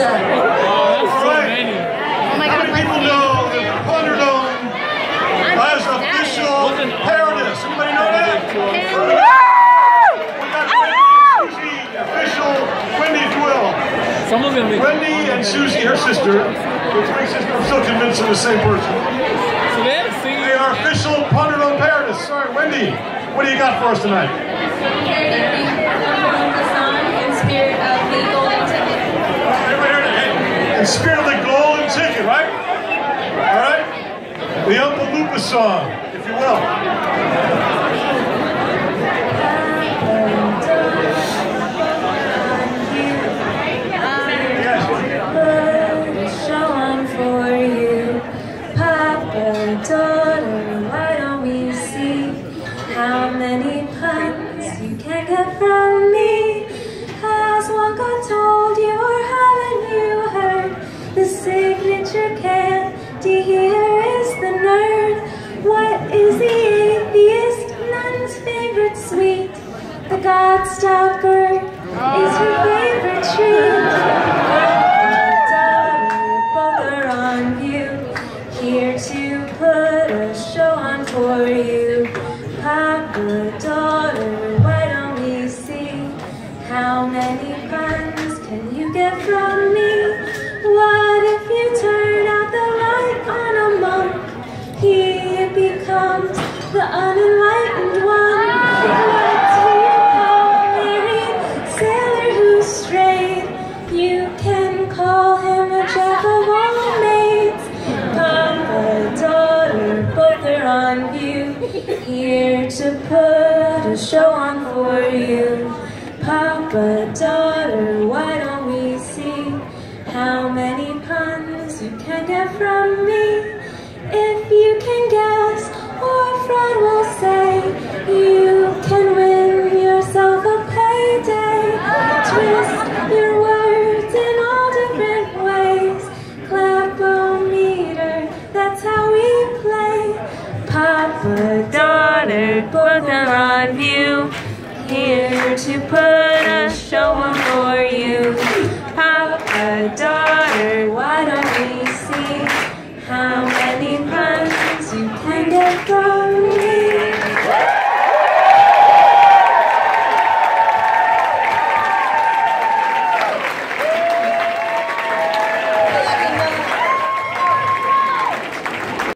Wow, that's so many. Oh my God, how many people know that the Punderdome has official paradise? Anybody know that? We got Wendy and Susie, official Wendy, if you will. Wendy and Susie, her sister, which makes it, I'm so convinced they're the same person. So they are official Punderdome paradise. Sorry, Wendy, what do you got for us tonight? In spirit of the golden ticket, right? All right? The Uncle Lupus song, if you will. Show for you. Papa, daughter, why don't we see how many puns you can get from me? Has Wonka told you, or haven't you? The signature candy here is the nerd. What is the atheist nun's favorite sweet? The Godstopper is her favorite treat. Both are on view, here to put a show on for you. Papa, daughter, why don't we see how many puns can you get from me? What if you turn out the light on a monk? He becomes the unenlightened one. What do you call Mary, sailor who strayed? You can call him a jack of all maids. Papa, daughter, both are on view, here to put a show on for you. Papa, daughter, why don't we see how many puns you can get from me? If you can guess, or Fred will say, you can win yourself a payday. Twist your words in all different ways. Clap-o-meter, that's how we play. Papa, daughter, both are on view, here to put a show on for you. Papa, daughter, why don't we see how many puns you can get from